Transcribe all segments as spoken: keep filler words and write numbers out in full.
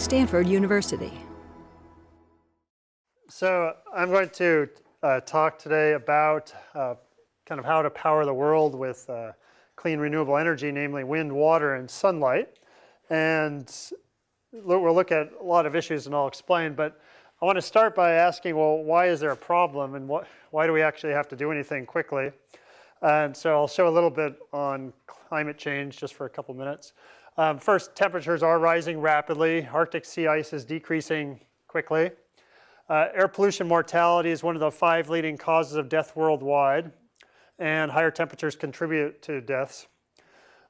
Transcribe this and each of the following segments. Stanford University. So I'm going to uh, talk today about uh, kind of how to power the world with uh, clean renewable energy, namely wind, water, and sunlight. And we'll look at a lot of issues and I'll explain, but I want to start by asking, well, why is there a problem and what, why do we actually have to do anything quickly? And so I'll show a little bit on climate change just for a couple minutes. Um, first, temperatures are rising rapidly. Arctic sea ice is decreasing quickly. Uh, air pollution mortality is one of the five leading causes of death worldwide, and higher temperatures contribute to deaths.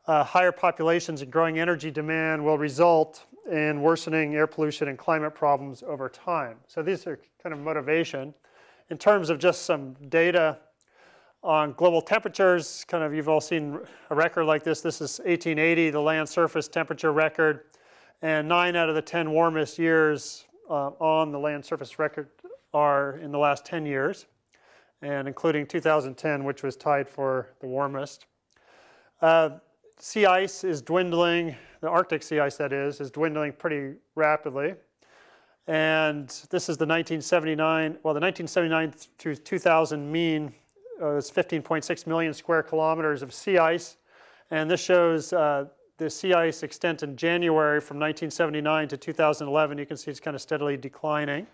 Uh, higher populations and growing energy demand will result in worsening air pollution and climate problems over time. So these are kind of motivation. In terms of just some data on global temperatures, kind of you've all seen a record like this. This is eighteen eighty, the land surface temperature record, and nine out of the ten warmest years uh, on the land surface record are in the last ten years, and including two thousand ten, which was tied for the warmest. Uh, Sea ice is dwindling, the Arctic sea ice that is, is dwindling pretty rapidly. And this is the nineteen seventy-nine, well the nineteen seventy-nine through two thousand mean uh, is fifteen point six million square kilometers of sea ice. And this shows uh, the sea ice extent in January from nineteen seventy-nine to two thousand eleven. You can see it's kind of steadily declining.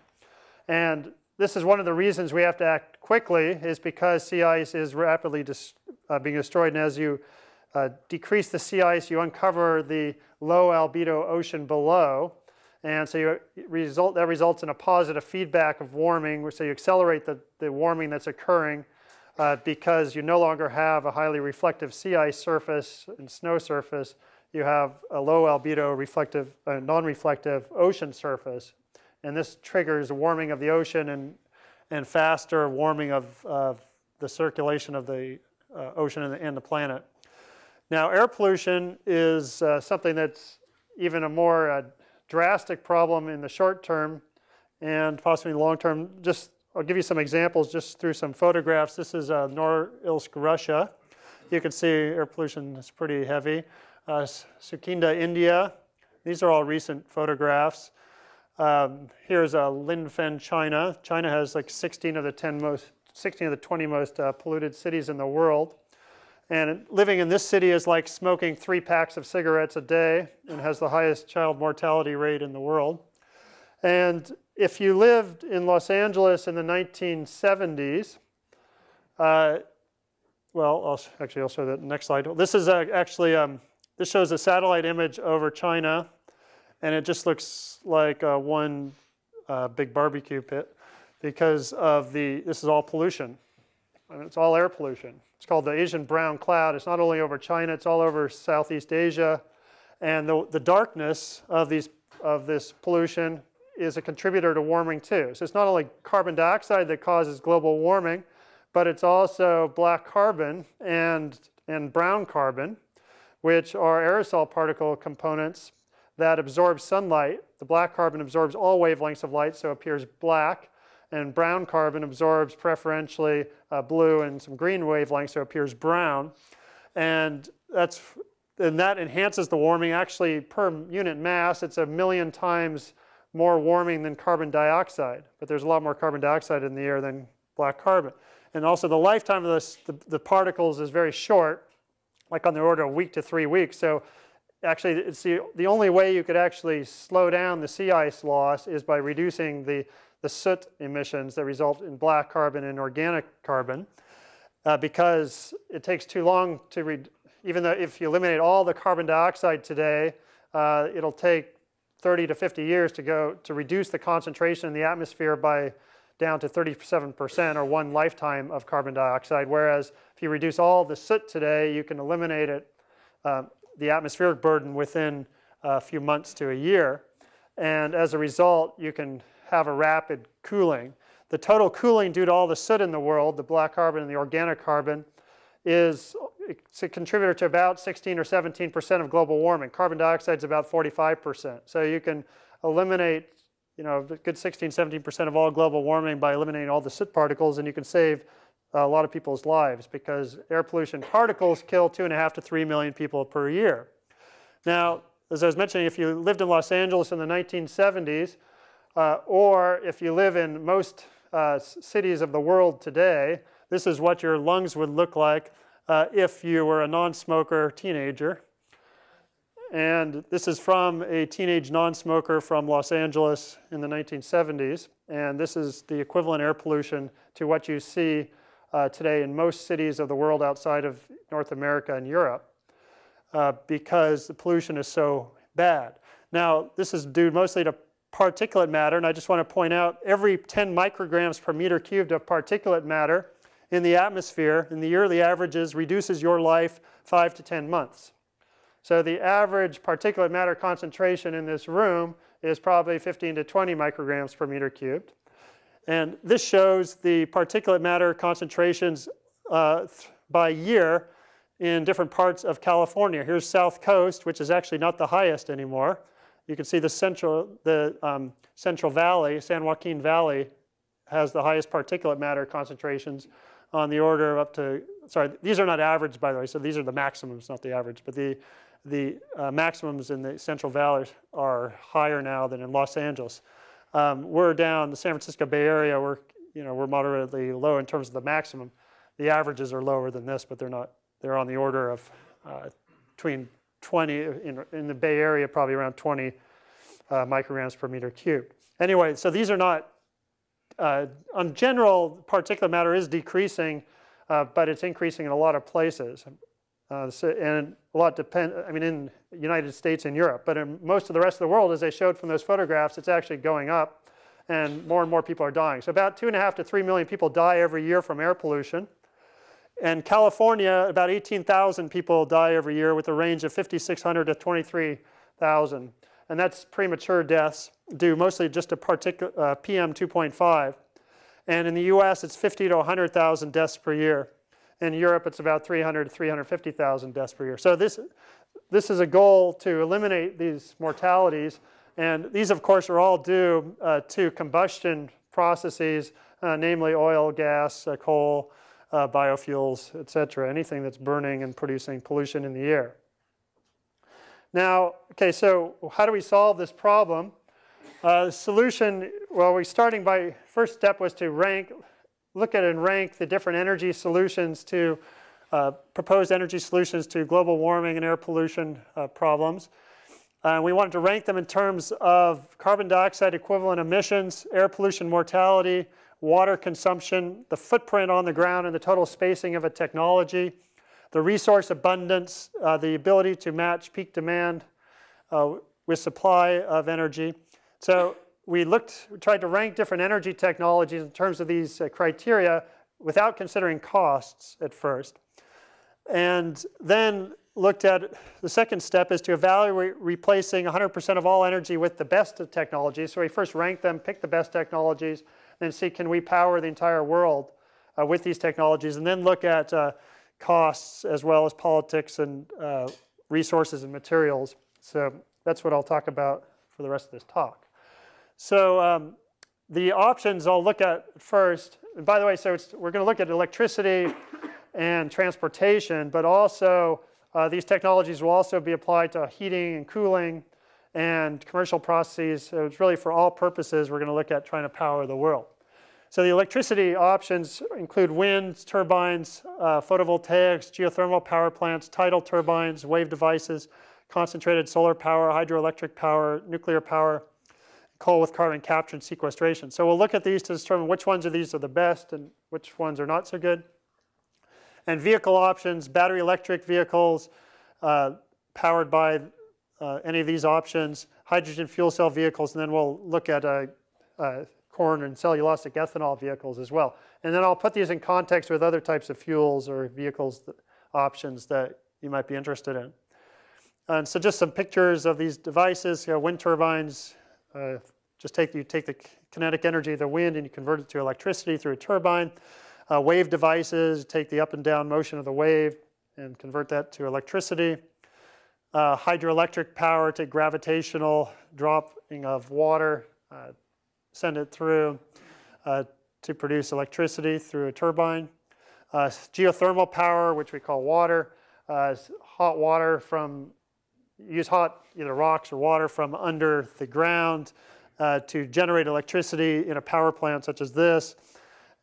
And this is one of the reasons we have to act quickly, is because sea ice is rapidly uh, being destroyed, and as you Uh, decrease the sea ice, you uncover the low albedo ocean below, and so you result, that results in a positive feedback of warming, so you accelerate the, the warming that's occurring uh, because you no longer have a highly reflective sea ice surface and snow surface. You have a low albedo reflective, uh, non-reflective ocean surface, and this triggers warming of the ocean and, and faster warming of, of the circulation of the uh, ocean and the, and the planet. Now, air pollution is uh, something that's even a more uh, drastic problem in the short term and possibly long term. Just, I'll give you some examples just through some photographs. This is uh, Norilsk, Russia. You can see air pollution is pretty heavy. Uh, Sukhinda, India. These are all recent photographs. Um, here's uh, Linfen, China. China has like sixteen of the ten most, sixteen of the twenty most uh, polluted cities in the world. And living in this city is like smoking three packs of cigarettes a day and has the highest child mortality rate in the world. And if you lived in Los Angeles in the nineteen seventies, uh, well, I'll, actually I'll show that next slide. This is uh, actually, um, this shows a satellite image over China, and it just looks like uh, one uh, big barbecue pit because of the, this is all pollution. And it's all air pollution. It's called the Asian Brown Cloud. It's not only over China, it's all over Southeast Asia. And the, the darkness of, these, of this pollution is a contributor to warming too. So it's not only carbon dioxide that causes global warming, but it's also black carbon and, and brown carbon, which are aerosol particle components that absorb sunlight. The black carbon absorbs all wavelengths of light, so it appears black. And brown carbon absorbs preferentially uh, blue and some green wavelengths, so it appears brown. And, that's, and that enhances the warming. Actually, per unit mass, it's a million times more warming than carbon dioxide. But there's a lot more carbon dioxide in the air than black carbon. And also, the lifetime of this, the, the particles is very short, like on the order of a week to three weeks. So actually, it's the, the only way you could actually slow down the sea ice loss is by reducing the the soot emissions that result in black carbon and organic carbon uh, because it takes too long to, re even though if you eliminate all the carbon dioxide today, uh, it'll take thirty to fifty years to go to reduce the concentration in the atmosphere by down to thirty-seven percent or one lifetime of carbon dioxide. Whereas if you reduce all the soot today, you can eliminate it, uh, the atmospheric burden within a few months to a year. And as a result, you can have a rapid cooling. The total cooling due to all the soot in the world, the black carbon and the organic carbon, is it's a contributor to about sixteen or seventeen percent of global warming. Carbon dioxide is about forty-five percent. So you can eliminate, you know, a good sixteen, seventeen percent of all global warming by eliminating all the soot particles, and you can save a lot of people's lives because air pollution particles kill two and a half to three million people per year. Now, as I was mentioning, if you lived in Los Angeles in the nineteen seventies, uh, or if you live in most uh, cities of the world today, this is what your lungs would look like uh, if you were a non-smoker teenager. And this is from a teenage non-smoker from Los Angeles in the nineteen seventies. And this is the equivalent air pollution to what you see uh, today in most cities of the world outside of North America and Europe, uh, because the pollution is so bad. Now, this is due mostly to particulate matter. And I just want to point out, every ten micrograms per meter cubed of particulate matter in the atmosphere, in the yearly averages, reduces your life five to ten months. So the average particulate matter concentration in this room is probably fifteen to twenty micrograms per meter cubed. And this shows the particulate matter concentrations uh, by year in different parts of California. Here's South Coast, which is actually not the highest anymore. You can see the Central, the, um, Central Valley, San Joaquin Valley, has the highest particulate matter concentrations on the order of up to, sorry, these are not average, by the way, so these are the maximums, not the average, but the The uh, maximums in the Central Valley are higher now than in Los Angeles. Um, we're down the San Francisco Bay Area. We're, you know, we're moderately low in terms of the maximum. The averages are lower than this, but they're not. They're on the order of uh, between twenty in, in the Bay Area, probably around twenty uh, micrograms per meter cubed. Anyway, so these are not. Uh, on general, particulate matter is decreasing, uh, but it's increasing in a lot of places. Uh, so, and a lot depend, I mean, in the United States and Europe. But in most of the rest of the world, as I showed from those photographs, it's actually going up. And more and more people are dying. So about two and a half to three million people die every year from air pollution. And California, about eighteen thousand people die every year, with a range of fifty-six hundred to twenty-three thousand. And that's premature deaths due mostly just to particular uh, P M two point five. And in the U S, it's fifty to one hundred thousand deaths per year. In Europe, it's about three hundred to three hundred fifty thousand deaths per year. So this, this is a goal to eliminate these mortalities. And these, of course, are all due uh, to combustion processes, uh, namely oil, gas, uh, coal, uh, biofuels, et cetera, anything that's burning and producing pollution in the air. Now, OK, so how do we solve this problem? Uh, the solution, well, we're starting by, first step was to rank. Look at and rank the different energy solutions to uh, proposed energy solutions to global warming and air pollution uh, problems. Uh, we wanted to rank them in terms of carbon dioxide equivalent emissions, air pollution mortality, water consumption, the footprint on the ground and the total spacing of a technology, the resource abundance, uh, the ability to match peak demand uh, with supply of energy. So we looked, we tried to rank different energy technologies in terms of these uh, criteria without considering costs at first. And then looked at the second step is to evaluate replacing one hundred percent of all energy with the best of technologies. So we first ranked them, picked the best technologies, then see can we power the entire world uh, with these technologies, and then look at uh, costs as well as politics and uh, resources and materials. So that's what I'll talk about for the rest of this talk. So um, the options I'll look at first, and by the way, so it's, we're going to look at electricity and transportation, but also uh, these technologies will also be applied to heating and cooling and commercial processes. So it's really for all purposes we're going to look at trying to power the world. So the electricity options include wind turbines, uh, photovoltaics, geothermal power plants, tidal turbines, wave devices, concentrated solar power, hydroelectric power, nuclear power, coal with carbon capture and sequestration. So we'll look at these to determine which ones of these are the best and which ones are not so good. And vehicle options, battery electric vehicles uh, powered by uh, any of these options, hydrogen fuel cell vehicles, and then we'll look at uh, uh, corn and cellulosic ethanol vehicles as well. And then I'll put these in context with other types of fuels or vehicles that, options that you might be interested in. And so just some pictures of these devices, you know, wind turbines. Uh, just take, you take the kinetic energy of the wind and you convert it to electricity through a turbine. Uh, wave devices, take the up and down motion of the wave and convert that to electricity. Uh, hydroelectric power, take gravitational dropping of water, uh, send it through uh, to produce electricity through a turbine. Uh, geothermal power, which we call water, uh, hot water from use hot either rocks or water from under the ground uh, to generate electricity in a power plant such as this,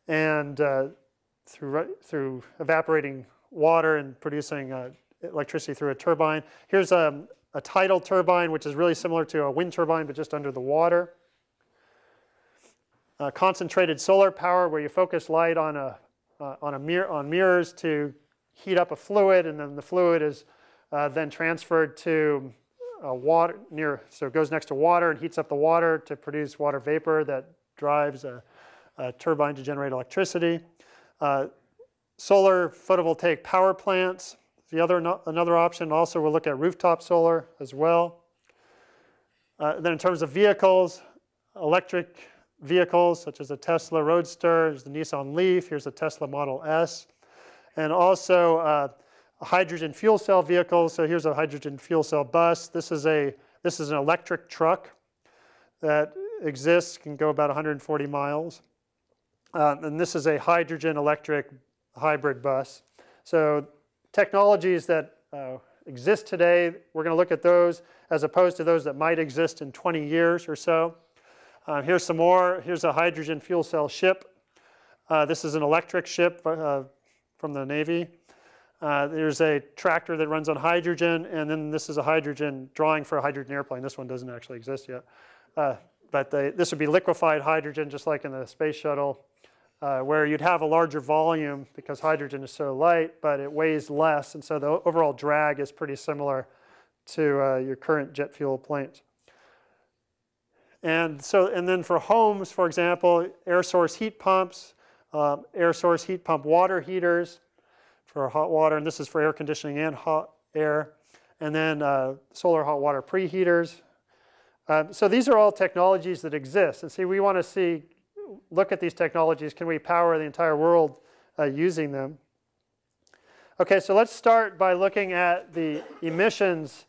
and uh, through, through evaporating water and producing uh, electricity through a turbine. Here's a, a tidal turbine, which is really similar to a wind turbine, but just under the water. Uh, concentrated solar power, where you focus light on a uh, on a mirror on mirrors to heat up a fluid, and then the fluid is uh, then transferred to uh, water near, so it goes next to water and heats up the water to produce water vapor that drives a, a turbine to generate electricity. Uh, solar photovoltaic power plants. The other no, another option. Also, we'll look at rooftop solar as well. Uh, then, in terms of vehicles, electric vehicles such as a Tesla Roadster, there's the Nissan Leaf, here's a Tesla Model S, and also uh, hydrogen fuel cell vehicles. So here's a hydrogen fuel cell bus. This is a this is an electric truck that exists, can go about one hundred forty miles, um, and this is a hydrogen electric hybrid bus. So technologies that uh, exist today, we're going to look at those as opposed to those that might exist in twenty years or so. Uh, here's some more. Here's a hydrogen fuel cell ship. Uh, this is an electric ship uh, from the Navy. Uh, there's a tractor that runs on hydrogen, and then this is a hydrogen drawing for a hydrogen airplane. This one doesn't actually exist yet. Uh, but they, this would be liquefied hydrogen, just like in the space shuttle, uh, where you'd have a larger volume because hydrogen is so light, but it weighs less, and so the overall drag is pretty similar to uh, your current jet fuel planes. And so, and then for homes, for example, air source heat pumps, um, air source heat pump water heaters for hot water, and this is for air conditioning and hot air, and then uh, solar hot water preheaters. Um, so these are all technologies that exist. And see, we want to see, look at these technologies. Can we power the entire world uh, using them? Okay, so let's start by looking at the emissions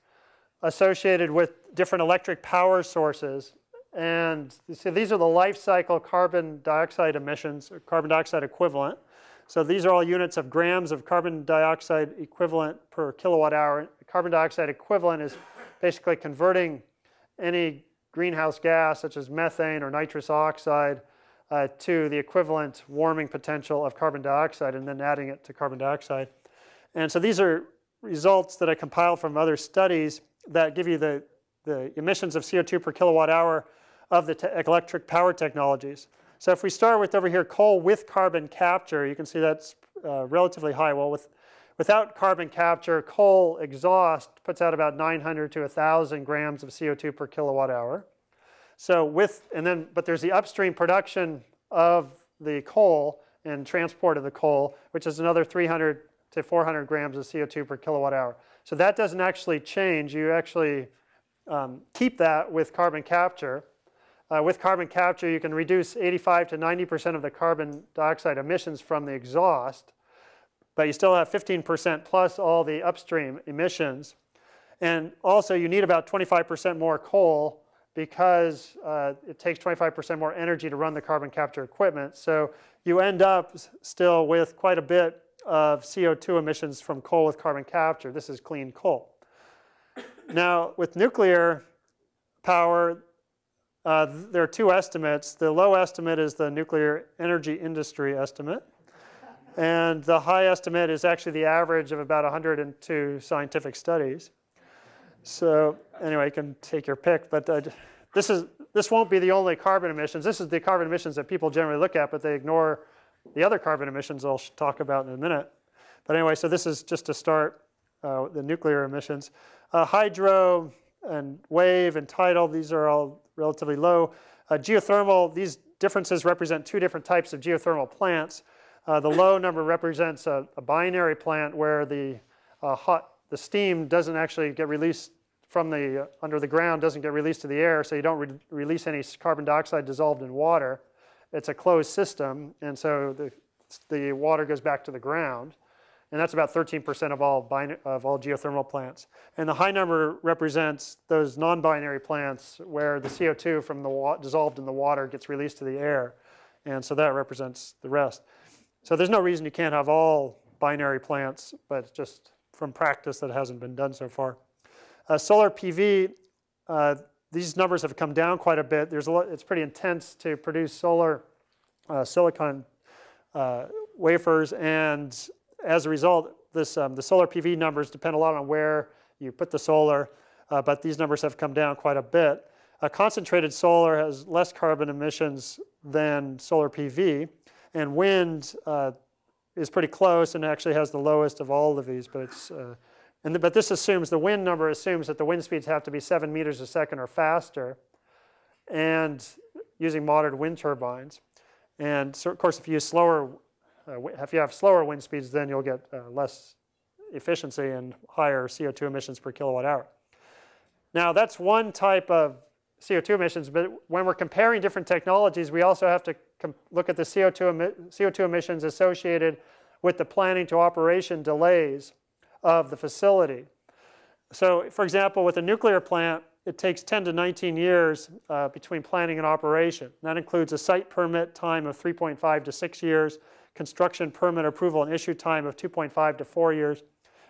associated with different electric power sources. And so these are the life cycle carbon dioxide emissions, or carbon dioxide equivalent. So these are all units of grams of carbon dioxide equivalent per kilowatt hour. The carbon dioxide equivalent is basically converting any greenhouse gas, such as methane or nitrous oxide, uh, to the equivalent warming potential of carbon dioxide, and then adding it to carbon dioxide. And so these are results that I compiled from other studies that give you the, the emissions of C O two per kilowatt hour of the electric power technologies. So if we start with over here coal with carbon capture, you can see that's uh, relatively high. Well, with, without carbon capture, coal exhaust puts out about nine hundred to one thousand grams of C O two per kilowatt hour. So with, and then, but there's the upstream production of the coal and transport of the coal, which is another three hundred to four hundred grams of C O two per kilowatt hour. So that doesn't actually change. You actually um, keep that with carbon capture. Uh, with carbon capture, you can reduce eighty-five to ninety percent of the carbon dioxide emissions from the exhaust, but you still have fifteen percent plus all the upstream emissions. And also, you need about twenty-five percent more coal because uh, it takes twenty-five percent more energy to run the carbon capture equipment. So you end up still with quite a bit of C O two emissions from coal with carbon capture. This is clean coal. Now, with nuclear power, Uh, there are two estimates. The low estimate is the nuclear energy industry estimate, and the high estimate is actually the average of about one hundred two scientific studies. So anyway, you can take your pick. But uh, this is this won't be the only carbon emissions. This is the carbon emissions that people generally look at, but they ignore the other carbon emissions I'll talk about in a minute. But anyway, so this is just to start uh, the nuclear emissions. Uh, hydro and wave and tidal, these are all relatively low. Uh, geothermal, these differences represent two different types of geothermal plants. Uh, the low number represents a, a binary plant where the uh, hot, the steam doesn't actually get released from the, uh, under the ground, doesn't get released to the air, so you don't re release any carbon dioxide dissolved in water. It's a closed system, and so the, the water goes back to the ground. And that's about thirteen percent of all, of all geothermal plants. And the high number represents those non-binary plants where the C O two from the wa dissolved in the water gets released to the air. And so that represents the rest. So there's no reason you can't have all binary plants, but just from practice that hasn't been done so far. Uh, solar P V, uh, these numbers have come down quite a bit. There's a lot, it's pretty intense to produce solar uh, silicon uh, wafers, and as a result, this um, the solar P V numbers depend a lot on where you put the solar, uh, but these numbers have come down quite a bit. Uh, concentrated solar has less carbon emissions than solar P V, and wind uh, is pretty close and actually has the lowest of all of these, but it's uh, And the, but this assumes, the wind number assumes that the wind speeds have to be seven meters a second or faster, and using modern wind turbines. And so, of course, if you use slower, uh, if you have slower wind speeds, then you'll get uh, less efficiency and higher C O two emissions per kilowatt hour. Now, that's one type of C O two emissions. But when we're comparing different technologies, we also have to look at the C O two, emi C O two emissions associated with the planning to operation delays of the facility. So, for example, with a nuclear plant, it takes ten to nineteen years uh, between planning and operation. That includes a site permit time of three point five to six years, construction permit approval and issue time of two point five to four years,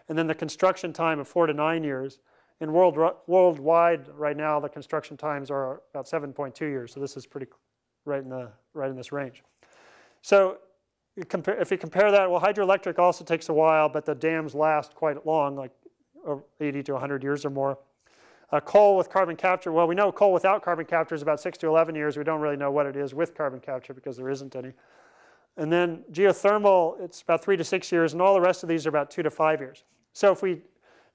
and then the construction time of four to nine years. And world, worldwide right now, the construction times are about seven point two years, so this is pretty right in, the, right in this range. So, if you compare that, well, hydroelectric also takes a while, but the dams last quite long, like eighty to one hundred years or more. Uh, coal with carbon capture, well, we know coal without carbon capture is about six to eleven years. We don't really know what it is with carbon capture because there isn't any. And then geothermal, it's about three to six years, and all the rest of these are about two to five years. So if we,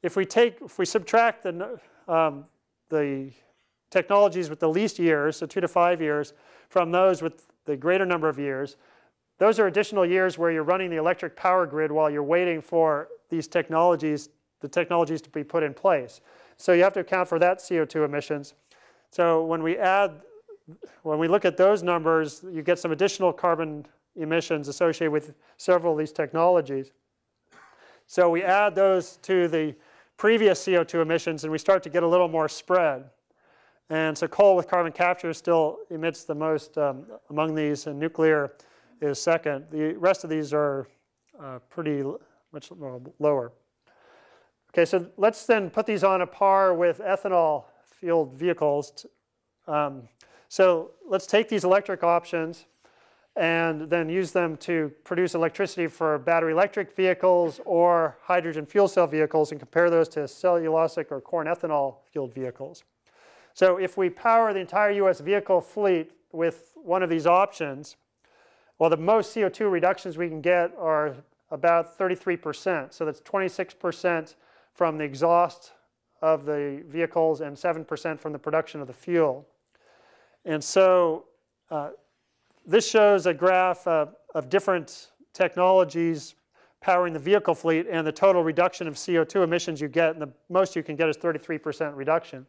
if we take, if we subtract the, um, the technologies with the least years, so two to five years, from those with the greater number of years, those are additional years where you're running the electric power grid while you're waiting for these technologies, the technologies to be put in place. So you have to account for that C O two emissions. So when we add, when we look at those numbers, you get some additional carbon emissions associated with several of these technologies. So we add those to the previous C O two emissions and we start to get a little more spread. And so coal with carbon capture still emits the most um, among these, and nuclear is second. The rest of these are uh, pretty much lower. Okay, so let's then put these on a par with ethanol-fueled vehicles. Um, so let's take these electric options and then use them to produce electricity for battery electric vehicles or hydrogen fuel cell vehicles and compare those to cellulosic or corn ethanol-fueled vehicles. So if we power the entire U S vehicle fleet with one of these options, well, the most C O two reductions we can get are about thirty-three percent. So that's twenty-six percent from the exhaust of the vehicles and seven percent from the production of the fuel. And so uh, this shows a graph uh, of different technologies powering the vehicle fleet and the total reduction of C O two emissions you get. And the most you can get is thirty-three percent reduction.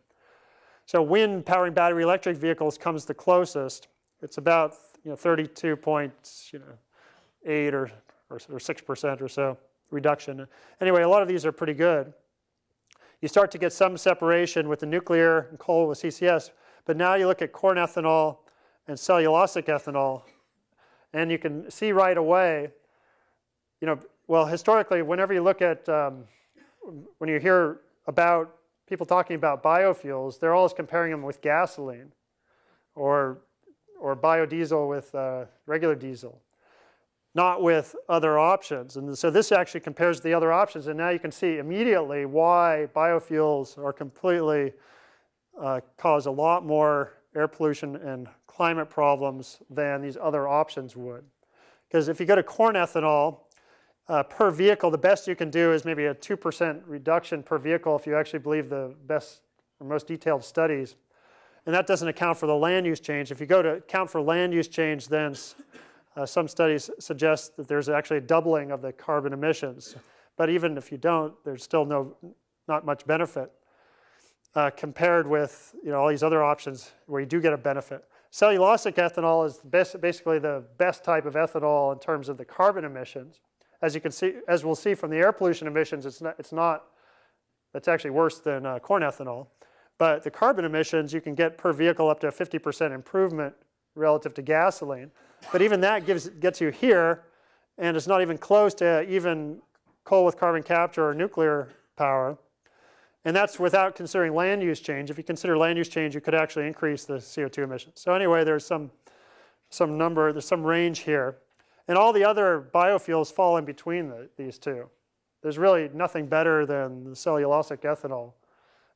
So wind powering battery electric vehicles comes the closest. It's about you know, thirty-two point eight, you know, or, or, or six percent or so reduction. Anyway, a lot of these are pretty good. You start to get some separation with the nuclear and coal with C C S, but now you look at corn ethanol and cellulosic ethanol, and you can see right away, you know, well, historically, whenever you look at, um, when you hear about people talking about biofuels, they're always comparing them with gasoline or or biodiesel with uh, regular diesel, not with other options. And so this actually compares the other options. And now you can see immediately why biofuels are completely uh, cause a lot more air pollution and climate problems than these other options would. Because if you go to corn ethanol uh, per vehicle, the best you can do is maybe a two percent reduction per vehicle if you actually believe the best or most detailed studies. And that doesn't account for the land use change. If you go to account for land use change, then uh, some studies suggest that there's actually a doubling of the carbon emissions. But even if you don't, there's still no, not much benefit uh, compared with you know, all these other options where you do get a benefit. Cellulosic ethanol is the best, basically the best type of ethanol in terms of the carbon emissions. As you can see, as we'll see from the air pollution emissions, it's not, it's not, it's actually worse than uh, corn ethanol. But the carbon emissions, you can get per vehicle up to a fifty percent improvement relative to gasoline. But even that gives, gets you here, and it's not even close to even coal with carbon capture or nuclear power. And that's without considering land use change. If you consider land use change, you could actually increase the C O two emissions. So anyway, there's some, some number, there's some range here. And all the other biofuels fall in between the, these two. There's really nothing better than the cellulosic ethanol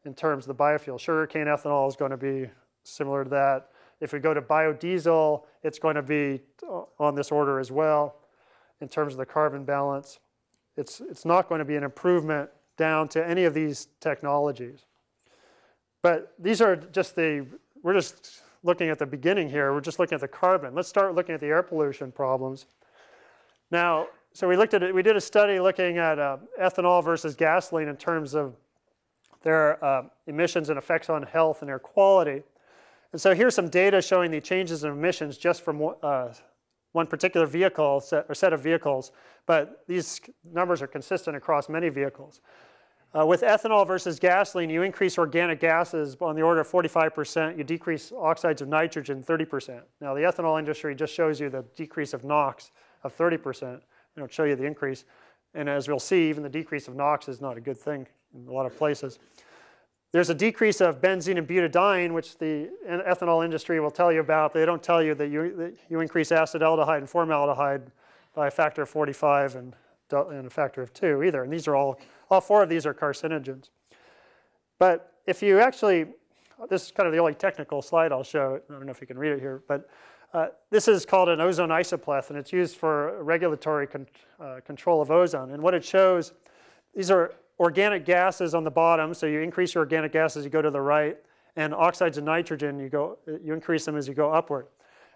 in terms of the biofuel. Sugarcane ethanol is going to be similar to that. If we go to biodiesel, it's going to be on this order as well in terms of the carbon balance. It's, it's not going to be an improvement down to any of these technologies. But these are just the, we're just looking at the beginning here. We're just looking at the carbon. Let's start looking at the air pollution problems. Now, so we looked at it, we did a study looking at uh, ethanol versus gasoline in terms of their uh, emissions and effects on health and air quality. And so here's some data showing the changes in emissions just from uh, one particular vehicle set, or set of vehicles. But these numbers are consistent across many vehicles. Uh, with ethanol versus gasoline, you increase organic gases on the order of forty-five percent. You decrease oxides of nitrogen thirty percent. Now, the ethanol industry just shows you the decrease of NOx of thirty percent. They don't show you the increase. And as we'll see, even the decrease of NOx is not a good thing in a lot of places. There's a decrease of benzene and butadiene, which the ethanol industry will tell you about. They don't tell you that you, that you increase acetaldehyde and formaldehyde by a factor of forty-five and, and a factor of two either. And these are all, all four of these are carcinogens. But if you actually, this is kind of the only technical slide I'll show. I don't know if you can read it here, but uh, this is called an ozone isopleth, and it's used for regulatory con uh, control of ozone. And what it shows, these are organic gases on the bottom, so you increase your organic gases as you go to the right, and oxides of nitrogen, you go, you increase them as you go upward.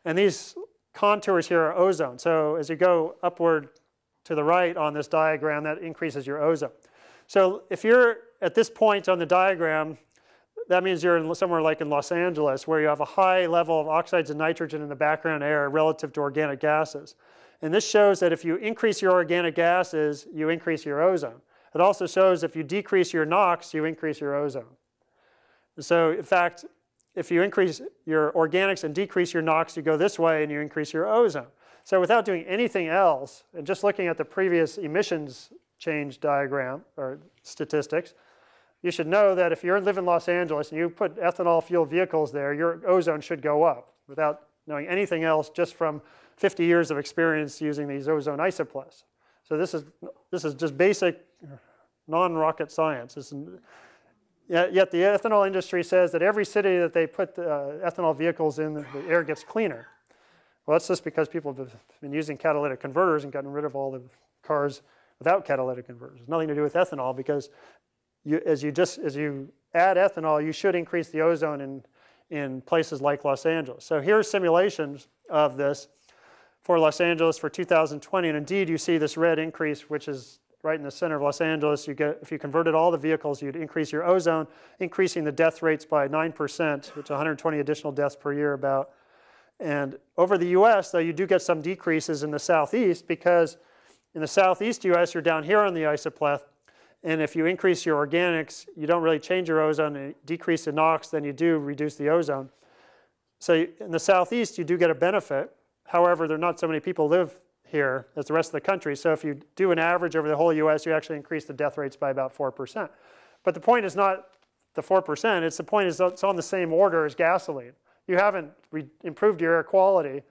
And these contours here are ozone. So as you go upward to the right on this diagram, that increases your ozone. So if you're at this point on the diagram, that means you're in somewhere like in Los Angeles, where you have a high level of oxides of nitrogen in the background air relative to organic gases. And this shows that if you increase your organic gases, you increase your ozone. It also shows if you decrease your NOx, you increase your ozone. So in fact, if you increase your organics and decrease your NOx, you go this way and you increase your ozone. So without doing anything else, and just looking at the previous emissions change diagram or statistics, you should know that if you live in Los Angeles and you put ethanol-fueled vehicles there, your ozone should go up without knowing anything else, just from fifty years of experience using these ozone isopleths. So this is, this is just basic non-rocket science. This is, yet, yet the ethanol industry says that every city that they put the, uh, ethanol vehicles in, the, the air gets cleaner. Well, that's just because people have been using catalytic converters and gotten rid of all the cars without catalytic converters. It's nothing to do with ethanol, because you, as, you just, as you add ethanol, you should increase the ozone in, in places like Los Angeles. So here are simulations of this for Los Angeles for two thousand twenty, and indeed you see this red increase, which is right in the center of Los Angeles. You get, if you converted all the vehicles, you'd increase your ozone, increasing the death rates by nine percent, which is one hundred twenty additional deaths per year about. And over the U S, though, you do get some decreases in the southeast, because in the southeast U S, you're down here on the isopleth, and if you increase your organics, you don't really change your ozone, and decrease the NOx, then you do reduce the ozone. So in the southeast, you do get a benefit. However, there are not so many people live here as the rest of the country. So if you do an average over the whole U S, you actually increase the death rates by about four percent. But the point is not the four percent. It's the point is it's on the same order as gasoline. You haven't re improved your air quality,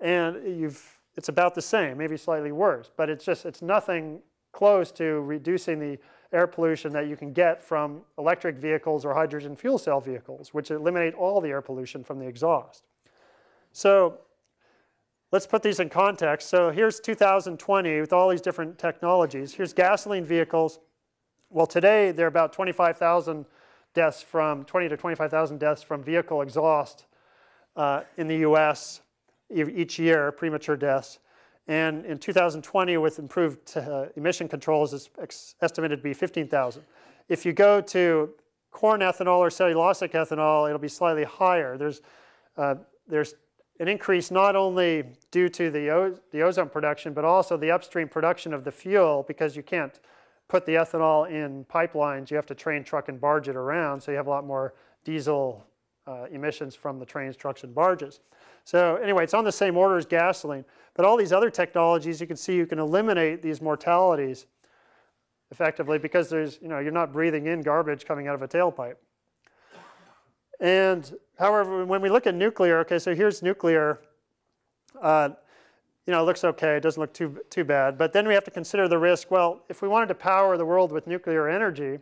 and you've, it's about the same, maybe slightly worse. But it's just, it's nothing close to reducing the air pollution that you can get from electric vehicles or hydrogen fuel cell vehicles, which eliminate all the air pollution from the exhaust. So let's put these in context. So here's two thousand twenty with all these different technologies. Here's gasoline vehicles. Well, today there are about twenty-five thousand deaths from, twenty to twenty-five thousand deaths from vehicle exhaust uh, in the U S each year, premature deaths. And in two thousand twenty, with improved uh, emission controls, it's ex estimated to be fifteen thousand. If you go to corn ethanol or cellulosic ethanol, it'll be slightly higher. There's, uh, there's an increase not only due to the, the ozone production, but also the upstream production of the fuel, because you can't put the ethanol in pipelines. You have to train, truck, and barge it around, so you have a lot more diesel uh, emissions from the trains, trucks, and barges. So anyway, it's on the same order as gasoline. But all these other technologies, you can see you can eliminate these mortalities effectively, because there's, you know, you're not breathing in garbage coming out of a tailpipe. And however, when we look at nuclear, okay, so here's nuclear. Uh, you know, it looks okay, it doesn't look too, too bad. But then we have to consider the risk. Well, if we wanted to power the world with nuclear energy,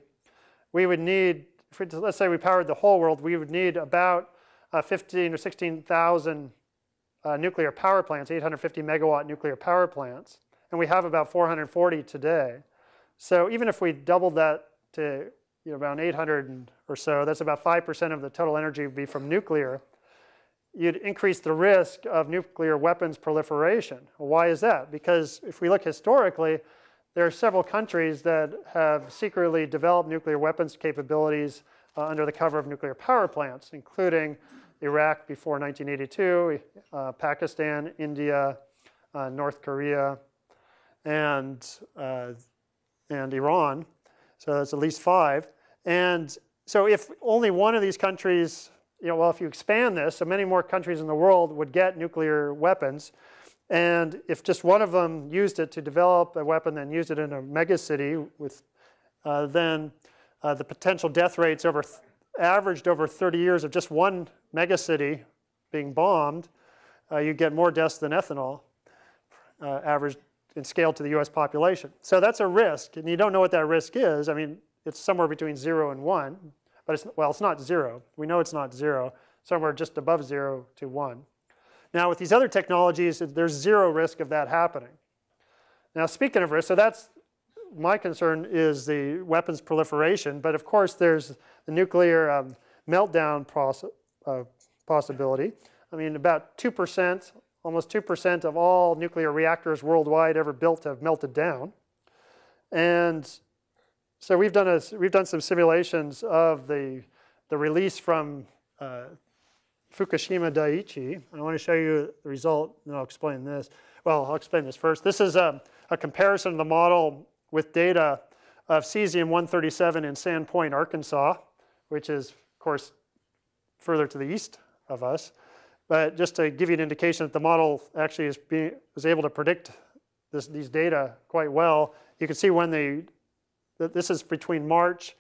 we would need, if we, let's say we powered the whole world, we would need about uh, fifteen or sixteen thousand uh, nuclear power plants, eight hundred fifty megawatt nuclear power plants. And we have about four hundred forty today. So even if we doubled that to, you know, around eight hundred or so, that's about five percent of the total energy would be from nuclear. You'd increase the risk of nuclear weapons proliferation. Why is that? Because if we look historically, there are several countries that have secretly developed nuclear weapons capabilities uh, under the cover of nuclear power plants, including Iraq before nineteen eighty-two, uh, Pakistan, India, uh, North Korea, and, uh, and Iran. So that's at least five. And so if only one of these countries, you know, well, if you expand this, so many more countries in the world would get nuclear weapons. And if just one of them used it to develop a weapon and used it in a megacity, with, uh, then uh, the potential death rates over th averaged over thirty years of just one megacity being bombed, uh, you get more deaths than ethanol uh, averaged in scale to the U S population. So that's a risk, and you don't know what that risk is. I mean, it's somewhere between zero and one. But it's, well, it's not zero. We know it's not zero. Somewhere just above zero to one. Now, with these other technologies, there's zero risk of that happening. Now, speaking of risk, so that's my concern is the weapons proliferation. But of course, there's the nuclear um, meltdown poss uh, possibility. I mean, about two percent, almost two percent of all nuclear reactors worldwide ever built have melted down. And so we've done, a, we've done some simulations of the, the release from uh, Fukushima Daiichi. I want to show you the result, and I'll explain this. Well, I'll explain this first. This is a, a comparison of the model with data of cesium one thirty-seven in Sand Point, Arkansas, which is, of course, further to the east of us. But just to give you an indication that the model actually is being, was able to predict this, these data quite well, you can see when the this is between March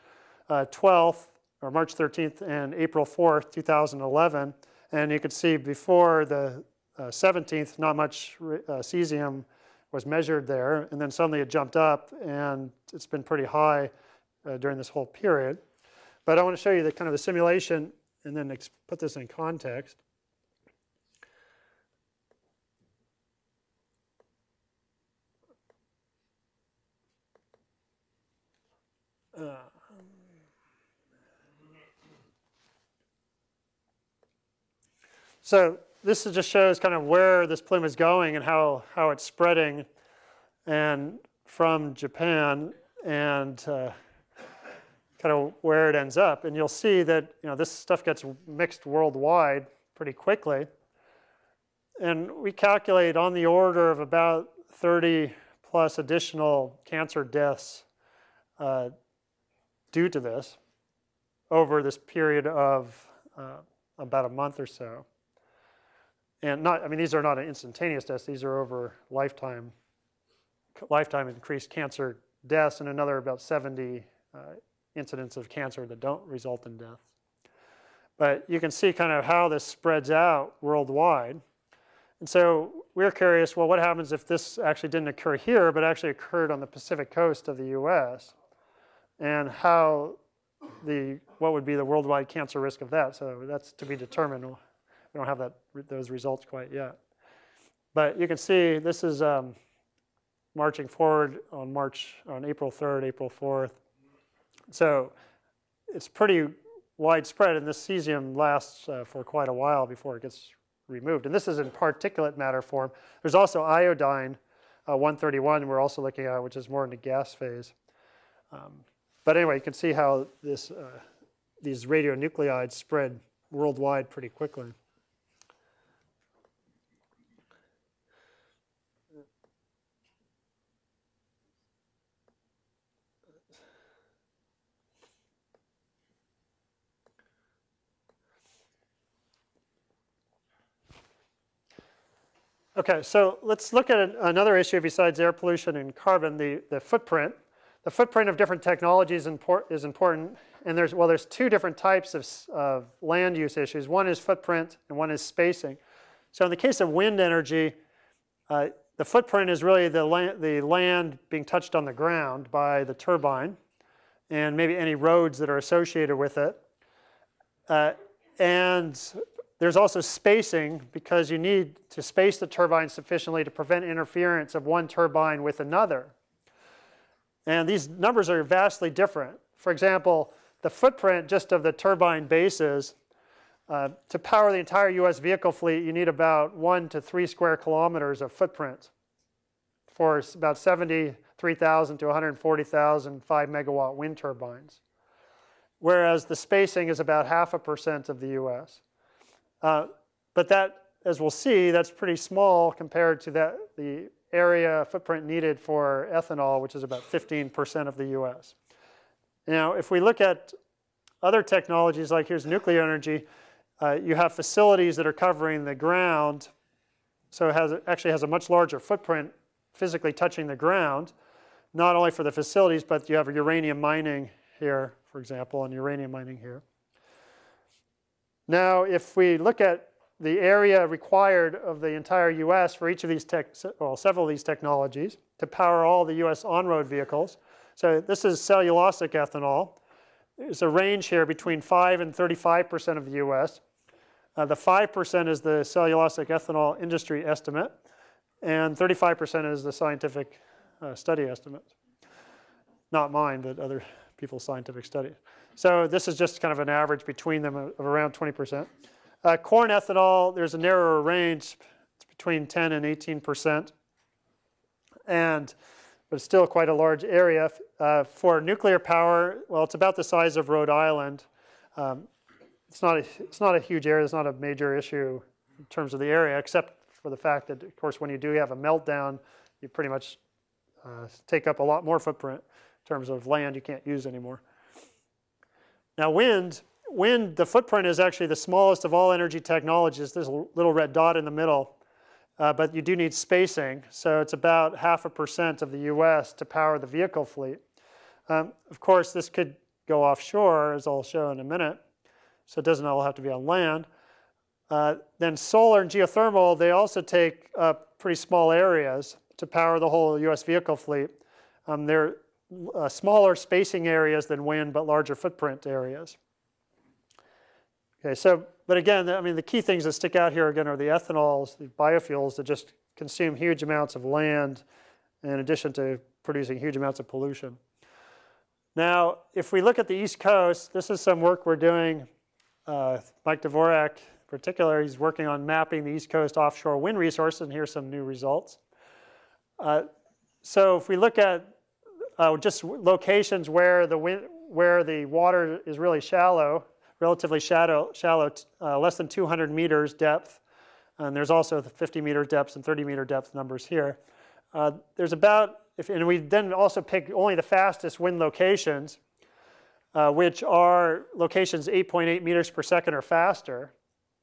uh, twelfth or March thirteenth and April fourth, two thousand eleven, and you could see before the uh, seventeenth, not much uh, cesium was measured there, and then suddenly it jumped up, and it's been pretty high uh, during this whole period. But I want to show you the kind of the simulation, and then put this in context. Uh, so this just shows kind of where this plume is going and how, how it's spreading, and from Japan, and uh, kind of where it ends up. And you'll see that, you know, this stuff gets mixed worldwide pretty quickly. And we calculate on the order of about thirty plus additional cancer deaths uh, due to this over this period of uh, about a month or so. And not, I mean, these are not an instantaneous deaths. These are over lifetime, lifetime increased cancer deaths, and another about seventy uh, incidents of cancer that don't result in death. But you can see kind of how this spreads out worldwide. And so we're curious, well, what happens if this actually didn't occur here, but actually occurred on the Pacific coast of the U S? And how the, what would be the worldwide cancer risk of that? So that's to be determined. We don't have that, those results quite yet. But you can see this is um, marching forward on March, on April third, April fourth. So it's pretty widespread, and this cesium lasts uh, for quite a while before it gets removed. And this is in particulate matter form. There's also iodine uh, one thirty-one we're also looking at, which is more in the gas phase. Um, But anyway, you can see how this, uh, these radionuclides spread worldwide pretty quickly. Okay, so let's look at another issue besides air pollution and carbon, the, the footprint. The footprint of different technologies is important. And there's, well, there's two different types of, of land use issues. One is footprint and one is spacing. So in the case of wind energy, uh, the footprint is really the, la the land being touched on the ground by the turbine and maybe any roads that are associated with it. Uh, and there's also spacing, because you need to space the turbine sufficiently to prevent interference of one turbine with another. And these numbers are vastly different. For example, the footprint just of the turbine bases, uh, to power the entire U S vehicle fleet, you need about one to three square kilometers of footprint for about seventy-three thousand to one hundred forty thousand five megawatt wind turbines. Whereas the spacing is about half a percent of the U S. Uh, but that, as we'll see, that's pretty small compared to that, the area footprint needed for ethanol, which is about fifteen percent of the U S. Now, if we look at other technologies, like here's nuclear energy, uh, you have facilities that are covering the ground, so it has, actually has a much larger footprint physically touching the ground, not only for the facilities, but you have uranium mining here, for example, and uranium mining here. Now, if we look at the area required of the entire U S for each of these tech, well, several of these technologies to power all the U S on-road vehicles. So this is cellulosic ethanol. There's a range here between five and thirty-five percent of the U S. Uh, the five percent is the cellulosic ethanol industry estimate, and thirty-five percent is the scientific uh, study estimate. Not mine, but other people's scientific studies. So this is just kind of an average between them of around twenty percent. Uh, corn ethanol, there's a narrower range. It's between ten and eighteen percent, and but it's still quite a large area. Uh, for nuclear power, well, it's about the size of Rhode Island. Um, it's not a, it's not a huge area. It's not a major issue in terms of the area, except for the fact that, of course, when you do have a meltdown, you pretty much uh, take up a lot more footprint in terms of land you can't use anymore. Now, wind. Wind, the footprint is actually the smallest of all energy technologies. There's a little red dot in the middle, uh, but you do need spacing. So it's about half a percent of the U S to power the vehicle fleet. Um, of course, this could go offshore, as I'll show in a minute, so it doesn't all have to be on land. Uh, then solar and geothermal, they also take up pretty small areas to power the whole U S vehicle fleet. Um, they're uh, smaller spacing areas than wind, but larger footprint areas. Okay, so, but again, I mean, the key things that stick out here again are the ethanols, the biofuels that just consume huge amounts of land in addition to producing huge amounts of pollution. Now, if we look at the East Coast, this is some work we're doing. Uh, Mike Dvorak, in particular, he's working on mapping the East Coast offshore wind resource, and here's some new results. Uh, so if we look at uh, just locations where the, wind, where the water is really shallow, relatively shallow, shallow uh, less than two hundred meters depth. And there's also the fifty meter depths and thirty meter depth numbers here. Uh, there's about, if, and we then also pick only the fastest wind locations, uh, which are locations eight point eight meters per second or faster.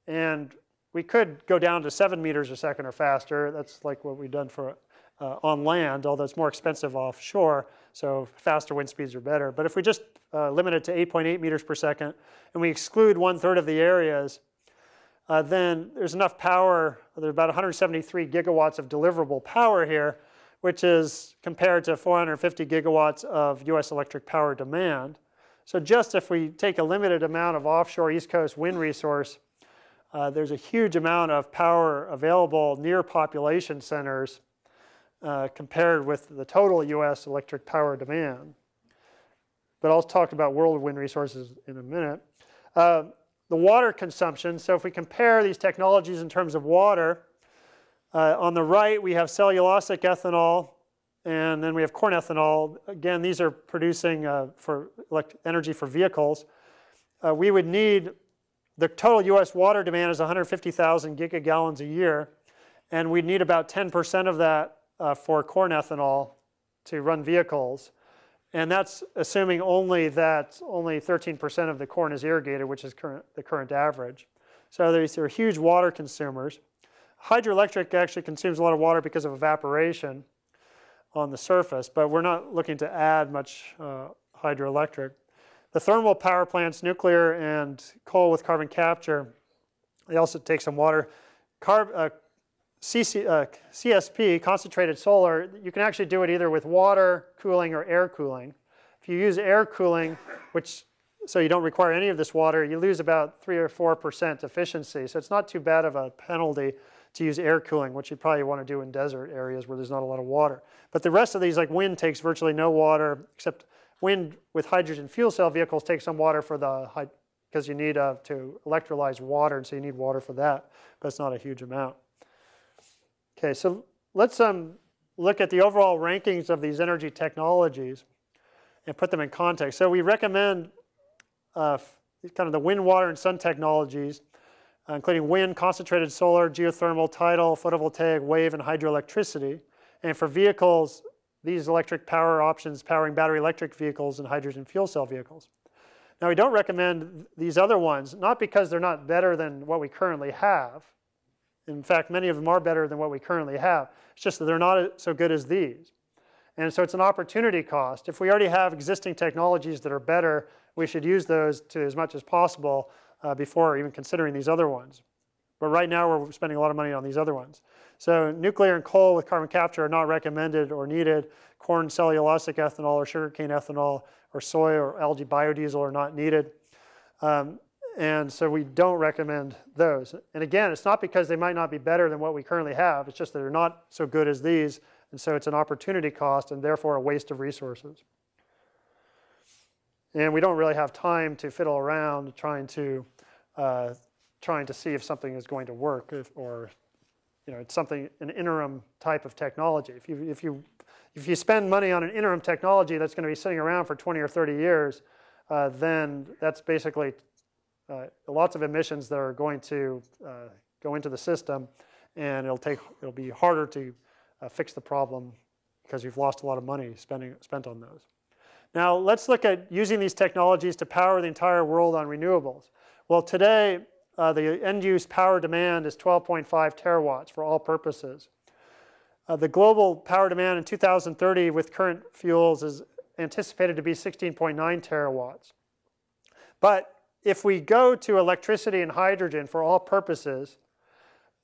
And we could go down to seven meters a second or faster. That's like what we've done for uh, on land, although it's more expensive offshore. So faster wind speeds are better. But if we just uh, limit it to eight point eight meters per second, and we exclude one third of the areas, uh, then there's enough power. There's about one hundred seventy-three gigawatts of deliverable power here, which is compared to four hundred fifty gigawatts of U S electric power demand. So just if we take a limited amount of offshore East Coast wind resource, uh, there's a huge amount of power available near population centers, Uh, compared with the total U S electric power demand. But I'll talk about world wind resources in a minute. Uh, the water consumption, so if we compare these technologies in terms of water, uh, on the right we have cellulosic ethanol, and then we have corn ethanol. Again, these are producing uh, for energy for vehicles. Uh, we would need, the total U S water demand is one hundred fifty thousand gigagallons a year, and we'd need about ten percent of that Uh, for corn ethanol to run vehicles. And that's assuming only that only thirteen percent of the corn is irrigated, which is current, the current average. So these are huge water consumers. Hydroelectric actually consumes a lot of water because of evaporation. on the surface, but we're not looking to add much uh, hydroelectric. The thermal power plants, nuclear and coal with carbon capture, they also take some water. Carb, uh, C C, uh, C S P, concentrated solar, you can actually do it either with water cooling or air cooling. If you use air cooling, which so you don't require any of this water, you lose about three or four percent efficiency. So it's not too bad of a penalty to use air cooling, which you probably want to do in desert areas where there's not a lot of water. But the rest of these, like wind, takes virtually no water, except wind with hydrogen fuel cell vehicles takes some water for the, because you need uh, to electrolyze water, and so you need water for that, but it's not a huge amount. Okay, so let's um, look at the overall rankings of these energy technologies and put them in context. So we recommend uh, kind of the wind, water, and sun technologies, including wind, concentrated solar, geothermal, tidal, photovoltaic, wave, and hydroelectricity. And for vehicles, these electric power options powering battery electric vehicles and hydrogen fuel cell vehicles. Now, we don't recommend these other ones, not because they're not better than what we currently have. In fact, many of them are better than what we currently have. It's just that they're not so good as these. And so it's an opportunity cost. If we already have existing technologies that are better, we should use those to as much as possible Uh, before even considering these other ones. But right now we're spending a lot of money on these other ones. So nuclear and coal with carbon capture are not recommended or needed. Corn cellulosic ethanol or sugarcane ethanol or soy or algae biodiesel are not needed. Um, and so we don't recommend those. And again, it's not because they might not be better than what we currently have. It's just that they're not so good as these. And so it's an opportunity cost and therefore a waste of resources. And we don't really have time to fiddle around trying to uh, trying to see if something is going to work, if, or you know, it's something an interim type of technology. If you if you if you spend money on an interim technology that's going to be sitting around for twenty or thirty years, uh, then that's basically uh, lots of emissions that are going to uh, go into the system, and it'll take it'll be harder to uh, fix the problem because you've lost a lot of money spending spent on those. Now, let's look at using these technologies to power the entire world on renewables. Well, today, uh, the end-use power demand is twelve point five terawatts for all purposes. Uh, the global power demand in two thousand thirty with current fuels is anticipated to be sixteen point nine terawatts. But if we go to electricity and hydrogen for all purposes,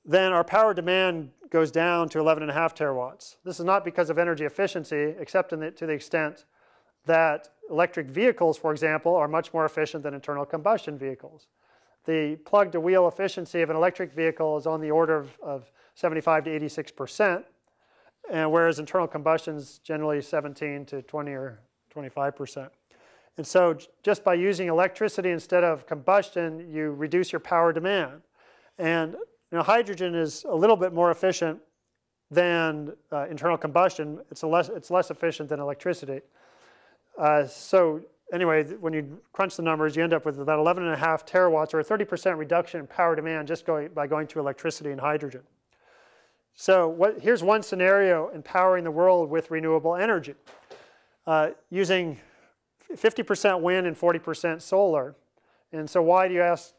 then our power demand goes down to eleven point five terawatts. This is not because of energy efficiency, except in the, to the extent that electric vehicles, for example, are much more efficient than internal combustion vehicles. The plug-to-wheel efficiency of an electric vehicle is on the order of, of seventy-five to eighty-six percent, and whereas internal combustion is generally seventeen to twenty or twenty-five percent. And so just by using electricity instead of combustion, you reduce your power demand. And you know, hydrogen is a little bit more efficient than uh, internal combustion. It's, a less, it's less efficient than electricity. Uh, so anyway, when you crunch the numbers, you end up with about eleven and a half terawatts, or a thirty percent reduction in power demand just going, by going to electricity and hydrogen. So what, here's one scenario empowering the world with renewable energy. Uh, using fifty percent wind and forty percent solar. And so why do you ask,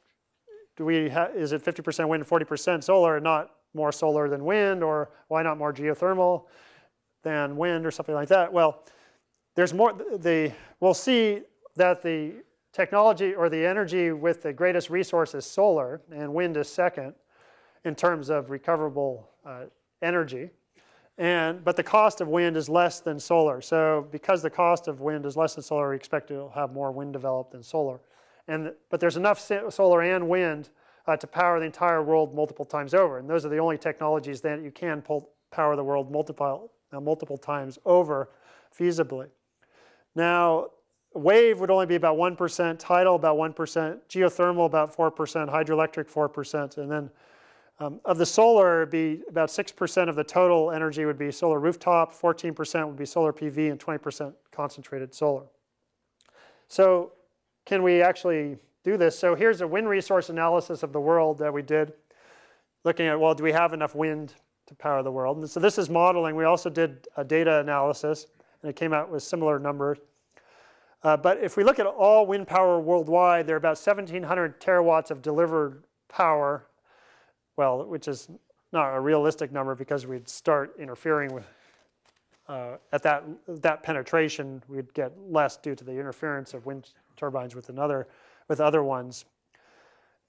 do we ha is it fifty percent wind and forty percent solar and not more solar than wind, or why not more geothermal than wind or something like that? Well, There's more, the, we'll see that the technology or the energy with the greatest resource is solar, and wind is second in terms of recoverable uh, energy. And, but the cost of wind is less than solar. So because the cost of wind is less than solar, we expect to have more wind developed than solar. And, but there's enough solar and wind uh, to power the entire world multiple times over. And those are the only technologies that you can pull, power the world multiple, uh, multiple times over feasibly. Now, wave would only be about one percent, tidal about one percent, geothermal about four percent, hydroelectric four percent, and then um, of the solar, it'd be about six percent of the total energy would be solar rooftop, fourteen percent would be solar P V, and twenty percent concentrated solar. So can we actually do this? So here's a wind resource analysis of the world that we did, looking at, well, do we have enough wind to power the world? And so this is modeling. We also did a data analysis, and it came out with similar numbers. Uh, but if we look at all wind power worldwide, there are about seventeen hundred terawatts of delivered power, well, which is not a realistic number because we'd start interfering with uh, at that, that penetration, we'd get less due to the interference of wind turbines with another, with other ones,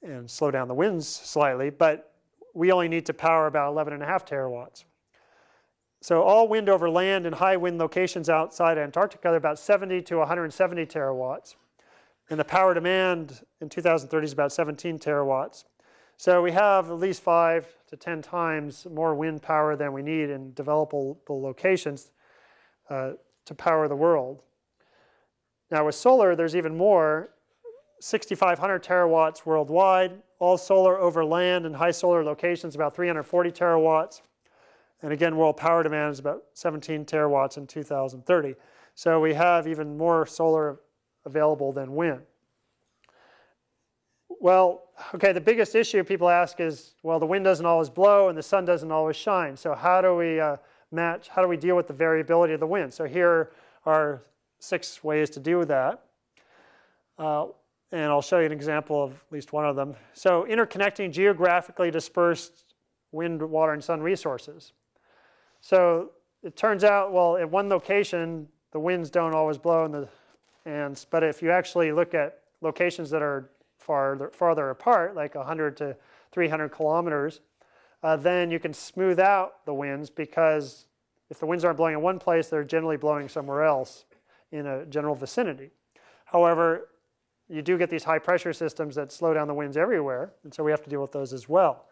and slow down the winds slightly. But we only need to power about eleven and a half terawatts. So all wind over land and high wind locations outside Antarctica are about seventy to one hundred seventy terawatts. And the power demand in two thousand thirty is about seventeen terawatts. So we have at least five to ten times more wind power than we need in developable locations uh, to power the world. Now with solar, there's even more, sixty-five hundred terawatts worldwide. All solar over land and high solar locations, about three hundred forty terawatts. And again, world power demand is about seventeen terawatts in two thousand thirty. So we have even more solar available than wind. Well, okay, the biggest issue people ask is, well, the wind doesn't always blow and the sun doesn't always shine. So how do we uh, match, how do we deal with the variability of the wind? So here are six ways to do that. Uh, and I'll show you an example of at least one of them. So interconnecting geographically dispersed wind, water, and sun resources. So it turns out, well, at one location, the winds don't always blow, and the, and, but if you actually look at locations that are farther, farther apart, like one hundred to three hundred kilometers, uh, then you can smooth out the winds, because if the winds aren't blowing in one place, they're generally blowing somewhere else in a general vicinity. However, you do get these high pressure systems that slow down the winds everywhere, and so we have to deal with those as well.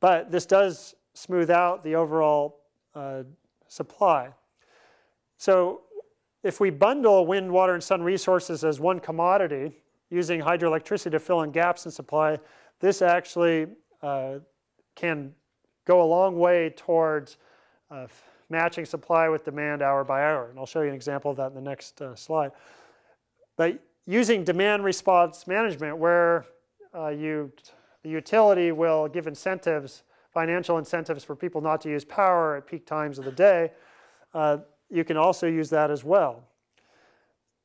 But this does smooth out the overall uh, supply. So if we bundle wind, water, and sun resources as one commodity, using hydroelectricity to fill in gaps in supply, this actually uh, can go a long way towards uh, matching supply with demand hour by hour. And I'll show you an example of that in the next uh, slide. But using demand response management, where uh, you the utility will give incentives, financial incentives for people not to use power at peak times of the day. Uh, you can also use that as well.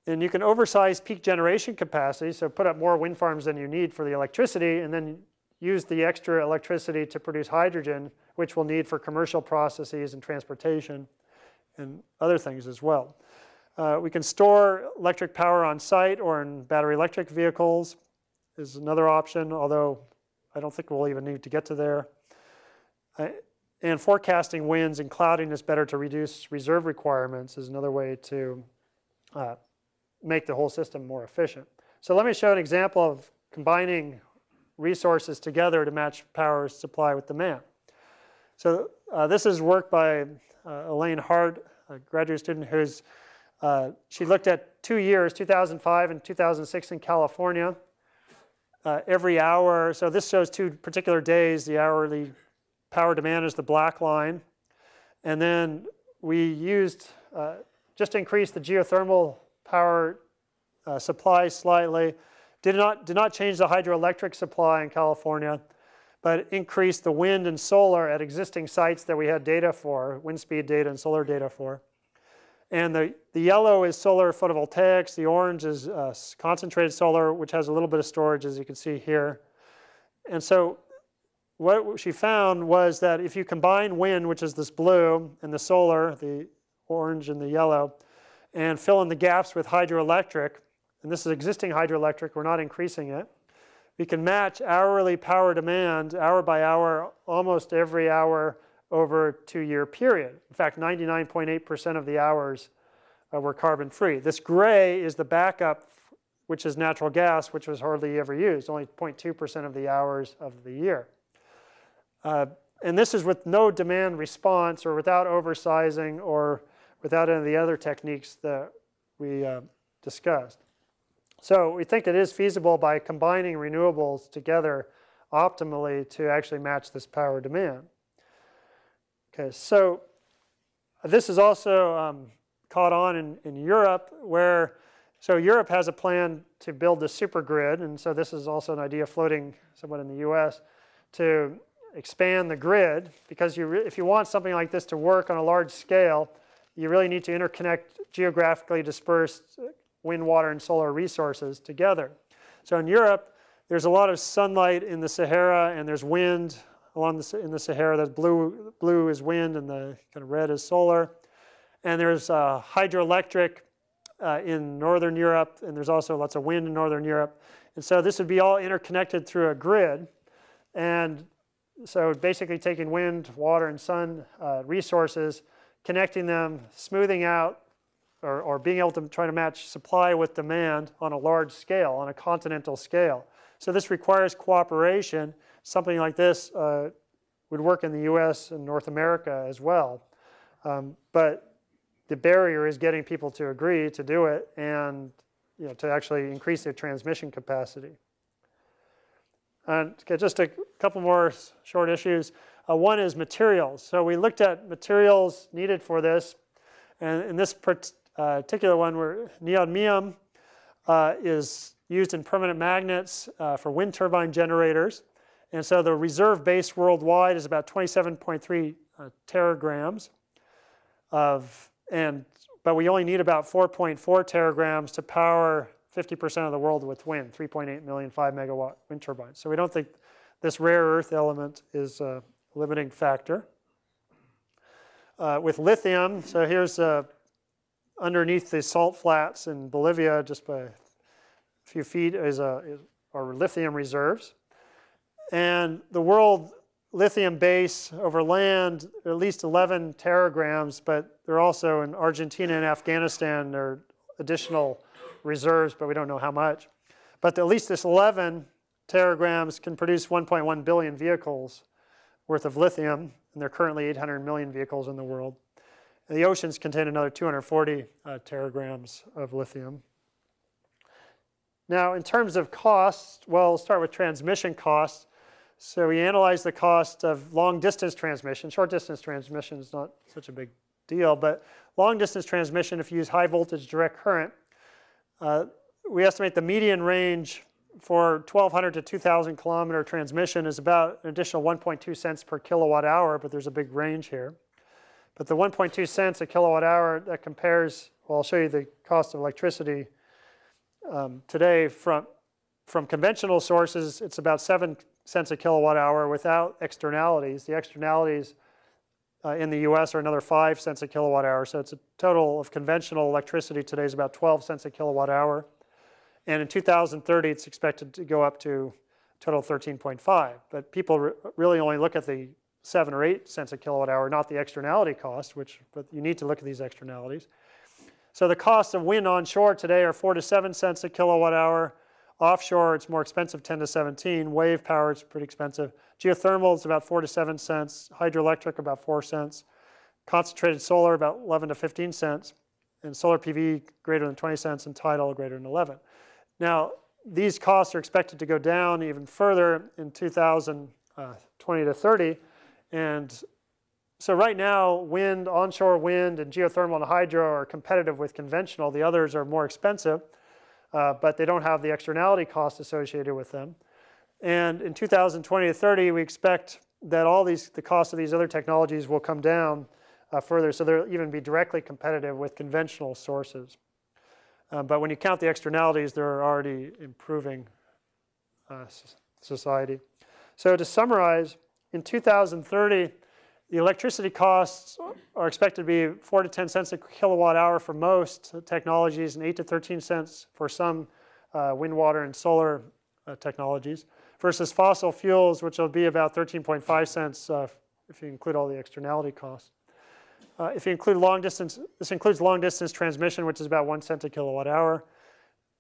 And you can oversize peak generation capacity, so put up more wind farms than you need for the electricity, and then use the extra electricity to produce hydrogen, which we'll need for commercial processes and transportation and other things as well. Uh, we can store electric power on site or in battery electric vehicles is another option, although I don't think we'll even need to get to there. Uh, and forecasting winds and clouding is better to reduce reserve requirements is another way to uh, make the whole system more efficient. So let me show an example of combining resources together to match power supply with demand. So uh, this is work by uh, Elaine Hart, a graduate student who's, uh, she looked at two years, two thousand five and two thousand six in California. Uh, every hour, so this shows two particular days, the hourly power demand is the black line. And then we used, uh, just increased the geothermal power uh, supply slightly. Did not, did not change the hydroelectric supply in California, but increased the wind and solar at existing sites that we had data for, wind speed data and solar data for. And the, the yellow is solar photovoltaics. The orange is uh, concentrated solar, which has a little bit of storage, as you can see here. And so what she found was that if you combine wind, which is this blue, and the solar, the orange and the yellow, and fill in the gaps with hydroelectric, and this is existing hydroelectric, we're not increasing it, we can match hourly power demand hour by hour, almost every hour, over a two-year period. In fact, ninety-nine point eight percent of the hours uh, were carbon-free. This gray is the backup, which is natural gas, which was hardly ever used, only zero point two percent of the hours of the year. Uh, and this is with no demand response or without oversizing or without any of the other techniques that we uh, discussed. So we think it is feasible by combining renewables together optimally to actually match this power demand. Okay, so this is also um, caught on in, in Europe, where, so Europe has a plan to build the super grid, and so this is also an idea floating somewhat in the U S to expand the grid, because you re if you want something like this to work on a large scale, you really need to interconnect geographically dispersed wind, water, and solar resources together. So in Europe, there's a lot of sunlight in the Sahara, and there's wind along the, in the Sahara. That blue, blue is wind and the kind of red is solar. And there's uh, hydroelectric uh, in northern Europe, and there's also lots of wind in northern Europe. And so this would be all interconnected through a grid. And so basically taking wind, water, and sun uh, resources, connecting them, smoothing out, or, or being able to try to match supply with demand on a large scale, on a continental scale. So this requires cooperation. Something like this uh, would work in the U S and North America as well. Um, but the barrier is getting people to agree to do it and you know, to actually increase their transmission capacity. And okay, just a couple more short issues. Uh, one is materials. So we looked at materials needed for this. And in this particular one, where neodymium uh, is used in permanent magnets uh, for wind turbine generators. And so the reserve base worldwide is about twenty-seven point three uh, teragrams. Of, and, but we only need about four point four teragrams to power fifty percent of the world with wind, three point eight million five megawatt wind turbines. So we don't think this rare earth element is a limiting factor. Uh, with lithium, so here's uh, underneath the salt flats in Bolivia, just by a few feet, is our lithium reserves. And the world lithium base over land, at least eleven teragrams, but they're also in Argentina and Afghanistan, there are additional reserves, but we don't know how much. But at least this eleven teragrams can produce one point one billion vehicles worth of lithium, and there are currently eight hundred million vehicles in the world. And the oceans contain another two hundred forty uh, teragrams of lithium. Now, in terms of costs, well, we'll start with transmission costs. So we analyzed the cost of long-distance transmission. Short-distance transmission is not such a big deal, but long-distance transmission, if you use high-voltage direct current, uh, we estimate the median range for twelve hundred to two thousand kilometer transmission is about an additional one point two cents per kilowatt hour, but there's a big range here. But the one point two cents a kilowatt hour, that compares, well, I'll show you the cost of electricity um, today from, from conventional sources, it's about seven cents a kilowatt hour without externalities. The externalities uh, in the U S are another five cents a kilowatt hour. So it's a total of conventional electricity today is about twelve cents a kilowatt hour. And in two thousand thirty, it's expected to go up to a total of thirteen point five. But people re really only look at the seven or eight cents a kilowatt hour, not the externality cost, which but you need to look at these externalities. So the costs of wind onshore today are four to seven cents a kilowatt hour. Offshore, it's more expensive, ten to seventeen. Wave power, it's pretty expensive. Geothermal, it's about four to seven cents. Hydroelectric, about four cents. Concentrated solar, about eleven to fifteen cents. And solar P V, greater than twenty cents. And tidal, greater than eleven. Now, these costs are expected to go down even further in two thousand twenty to thirty. And so right now, wind, onshore wind, and geothermal and hydro are competitive with conventional. The others are more expensive. Uh, but they don't have the externality cost associated with them. And in two thousand twenty to thirty, we expect that all these, the cost of these other technologies will come down uh, further, so they'll even be directly competitive with conventional sources. Uh, but when you count the externalities, they're already improving uh, society. So to summarize, in two thousand thirty, the electricity costs are expected to be four to ten cents a kilowatt hour for most technologies and eight to thirteen cents for some uh, wind, water, and solar uh, technologies, versus fossil fuels, which will be about thirteen point five cents uh, if you include all the externality costs. Uh, if you include long distance, this includes long distance transmission, which is about one cent a kilowatt hour.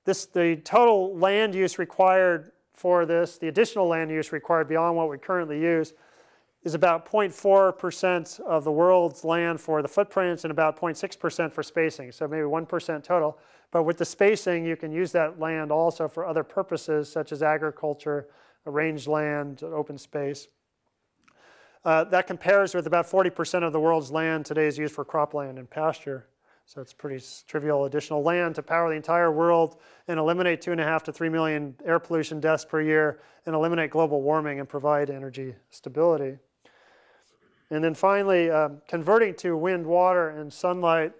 This, the total land use required for this, the additional land use required beyond what we currently use, is about zero point four percent of the world's land for the footprints and about zero point six percent for spacing, so maybe one percent total. But with the spacing, you can use that land also for other purposes, such as agriculture, rangeland, open space. Uh, that compares with about forty percent of the world's land today is used for cropland and pasture. So it's pretty trivial additional land to power the entire world and eliminate two and a half to three million air pollution deaths per year and eliminate global warming and provide energy stability. And then finally, um, converting to wind, water, and sunlight,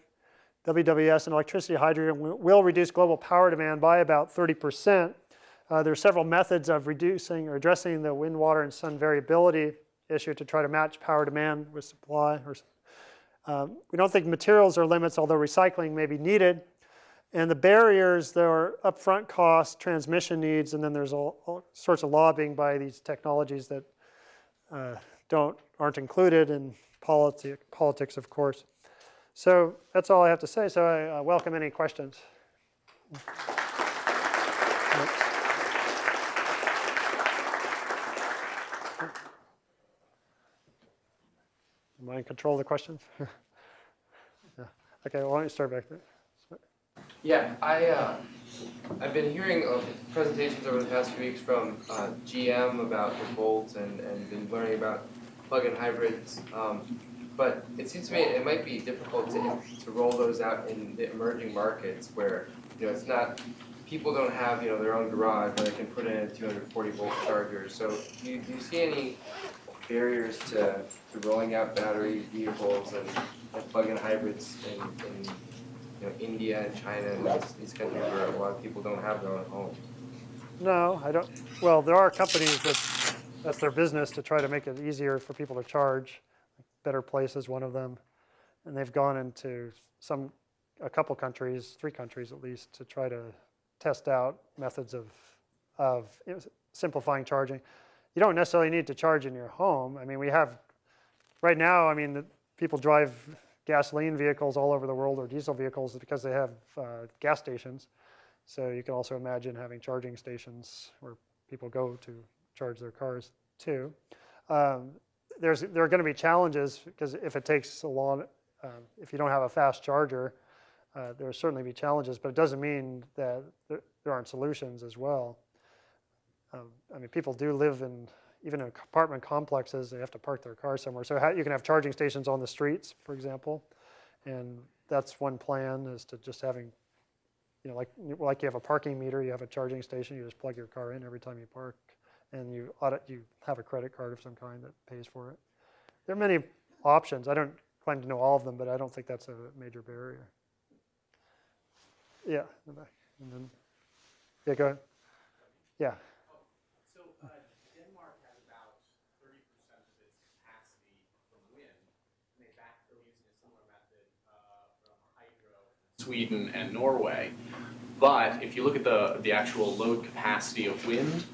W W S, and electricity, hydrogen, will reduce global power demand by about thirty percent. Uh, there are several methods of reducing or addressing the wind, water, and sun variability issue to try to match power demand with supply. Or, Um, we don't think materials are limits, although recycling may be needed. And the barriers, there are upfront costs, transmission needs, and then there's all, all sorts of lobbying by these technologies that uh, don't, aren't included, and politi politics, of course. So that's all I have to say. So I uh, welcome any questions. Am I in control of the questions? Yeah. Okay, well, why don't you start back there? Yeah, I, uh, I've been hearing uh, presentations over the past few weeks from uh, G M about the Bolts and, and been learning about plug-in hybrids. Um, but it seems to me it might be difficult to, to roll those out in the emerging markets where, you know, it's not, people don't have, you know, their own garage where they can put in a two hundred forty volt charger. So do you, do you see any barriers to, to rolling out battery vehicles and, and plug-in hybrids in, in You know, India and China and these, these countries where a lot of people don't have their own homes? No, I don't. Well, there are companies that that's their business to try to make it easier for people to charge. Better Place is one of them, and they've gone into some, a couple countries, three countries at least, to try to test out methods of of simplifying charging. You don't necessarily need to charge in your home. I mean, we have right now. I mean, the, people drive gasoline vehicles all over the world, or diesel vehicles, because they have uh, gas stations. So you can also imagine having charging stations where people go to charge their cars too. Um, there's there are going to be challenges, because if it takes a long, uh, if you don't have a fast charger, uh, there will certainly be challenges. But it doesn't mean that there, there aren't solutions as well. Um, I mean, people do live in, even in apartment complexes, they have to park their car somewhere. So how, you can have charging stations on the streets, for example, and that's one plan, is to just having, you know, like like you have a parking meter, you have a charging station, you just plug your car in every time you park, and you audit, you have a credit card of some kind that pays for it. There are many options. I don't claim to know all of them, but I don't think that's a major barrier. Yeah, and then, yeah, go ahead. Yeah. Sweden and Norway, but if you look at the the actual load capacity of wind,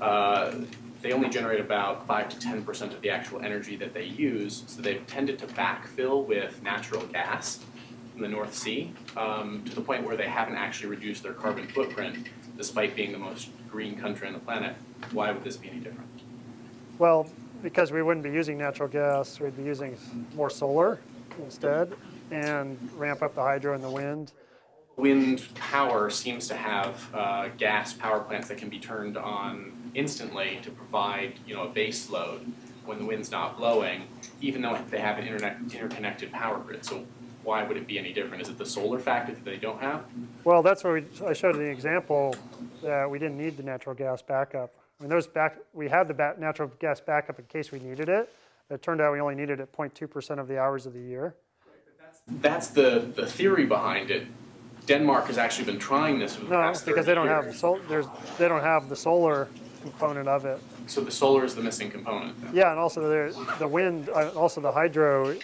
uh, they only generate about five to ten percent of the actual energy that they use. So they've tended to backfill with natural gas in the North Sea, um, to the point where they haven't actually reduced their carbon footprint, despite being the most green country on the planet. Why would this be any different? Well, because we wouldn't be using natural gas; we'd be using more solar instead, and ramp up the hydro and the wind. Wind power seems to have uh, gas power plants that can be turned on instantly to provide, you know, a base load when the wind's not blowing, even though they have an internet, interconnected power grid. So why would it be any different? Is it the solar factor that they don't have? Well, that's where we, I showed an example that we didn't need the natural gas backup. I mean, those back, we had the ba natural gas backup in case we needed it. It turned out we only needed it zero point two percent of the hours of the year. That's the, the theory behind it. Denmark has actually been trying this for the past thirty years. No, because they don't have sol there's, they don't have the solar component of it. So the solar is the missing component then. Yeah, and also the wind, also the hydro,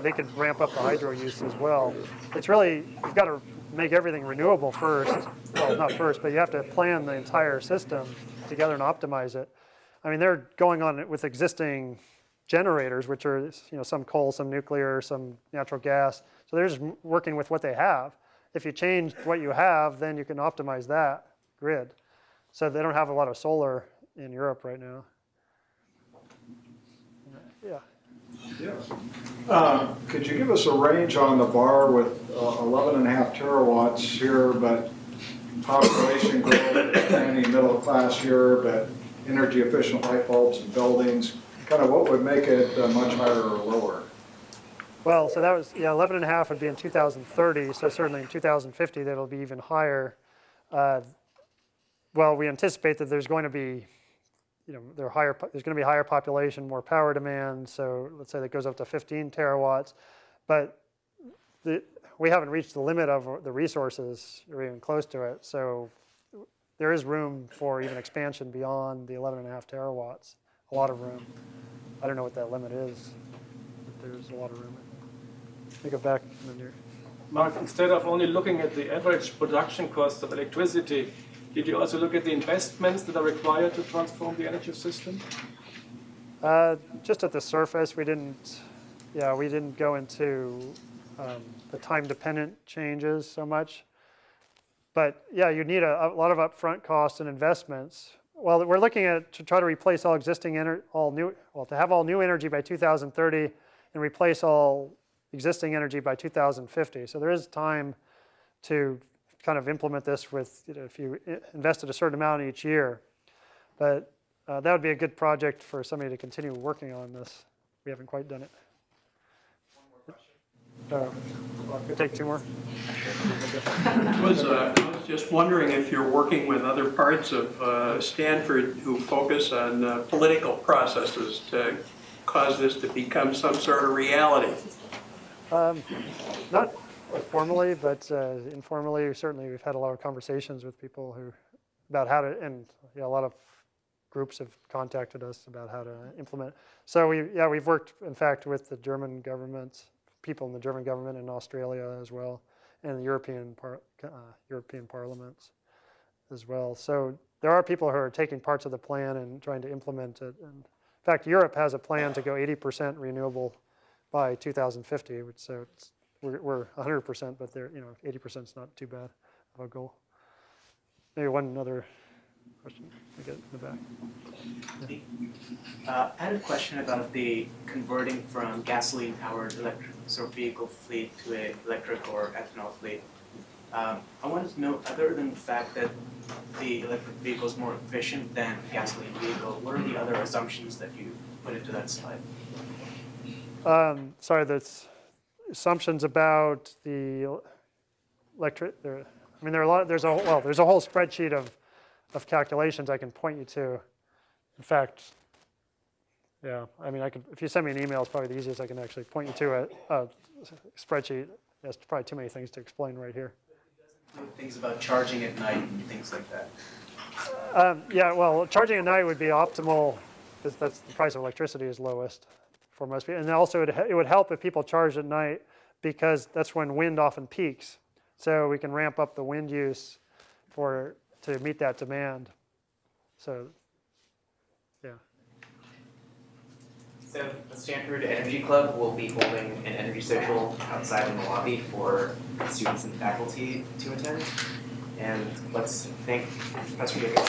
they could ramp up the hydro use as well. It's really, you've got to make everything renewable first. Well, not first, but you have to plan the entire system together and optimize it. I mean, they're going on with existing generators, which are, you know, some coal, some nuclear, some natural gas. So they're just working with what they have. If you change what you have, then you can optimize that grid. So they don't have a lot of solar in Europe right now. Yeah. Yes. Uh, could you give us a range on the bar with uh, eleven and a half terawatts here, but population growth, expanding middle class here, but energy efficient light bulbs and buildings? Kind of what would make it uh, much higher or lower? Well, so that was, yeah, eleven and a half would be in two thousand thirty, so certainly in two thousand fifty that'll be even higher. Uh, well, we anticipate that there's going to be, you know, there are higher, there's going to be higher population, more power demand, so let's say that goes up to fifteen terawatts, but the, we haven't reached the limit of the resources or even close to it, so there is room for even expansion beyond the eleven and a half terawatts. A lot of room. I don't know what that limit is, but there's a lot of room. Take it back. Mark, instead of only looking at the average production cost of electricity, did you also look at the investments that are required to transform the energy system? Uh, just at the surface, we didn't. Yeah, we didn't go into um, the time-dependent changes so much. But yeah, you need a, a lot of upfront costs and investments. Well, we're looking at to try to replace all existing ener all new, well, to have all new energy by two thousand thirty and replace all existing energy by two thousand fifty. So there is time to kind of implement this with, you know, if you invested a certain amount each year. But uh, that would be a good project for somebody to continue working on this. We haven't quite done it. Uh, I could take two more. I was, uh, I was just wondering if you're working with other parts of uh, Stanford who focus on uh, political processes to cause this to become some sort of reality. Um, not formally, but uh, informally, certainly we've had a lot of conversations with people who about how to, and you know, a lot of groups have contacted us about how to implement. So we, yeah, we've worked, in fact, with the German government. People in the German government in Australia as well, and the European par uh, European parliaments as well. So there are people who are taking parts of the plan and trying to implement it. And in fact, Europe has a plan to go eighty percent renewable by two thousand fifty. Which, so it's, we're one hundred percent, but they're, you know, eighty percent is not too bad of a goal. Maybe one other question. I get in the back. Yeah. Uh, I had a question about the converting from gasoline-powered electric sort of vehicle fleet to an electric or ethanol fleet. Um, I wanted to know, other than the fact that the electric vehicle is more efficient than the gasoline vehicle, what are the other assumptions that you put into that slide? Um, sorry, that's assumptions about the electric. There, I mean, there are a lot. There's a well, there's a whole spreadsheet of of calculations I can point you to. In fact, yeah, I mean, I could, if you send me an email, it's probably the easiest I can actually point you to a, a spreadsheet. There's probably too many things to explain right here. Things about charging at night and things like that. Um, yeah, well, charging at night would be optimal, because that's the price of electricity is lowest for most people. And also, it, it would help if people charged at night, because that's when wind often peaks. So we can ramp up the wind use for to meet that demand. So, yeah. So the Stanford Energy Club will be holding an energy social outside in the lobby for students and faculty to attend. And let's thank Professor Davis.